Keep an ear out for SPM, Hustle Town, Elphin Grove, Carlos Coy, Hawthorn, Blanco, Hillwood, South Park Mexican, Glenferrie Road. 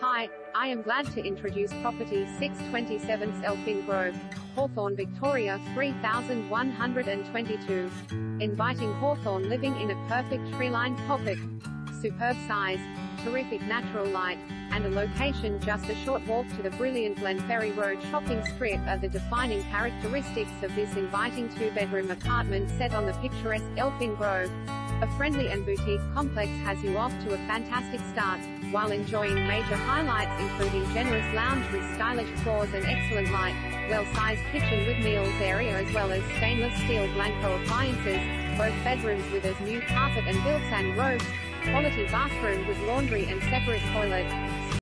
Hi, I am glad to introduce property 627 Elphin Grove, Hawthorn, Victoria 3122. Inviting Hawthorn living in a perfect tree-lined pocket. Superb size, terrific natural light, and a location just a short walk to the brilliant Glenferrie Road shopping strip are the defining characteristics of this inviting two-bedroom apartment set on the picturesque Elphin Grove. A friendly and boutique complex has you off to a fantastic start, while enjoying major highlights including generous lounge with stylish floors and excellent light, well-sized kitchen with meals area as well as stainless steel Blanco appliances, both bedrooms with as new carpet and built-in robes, quality bathroom with laundry and separate toilet.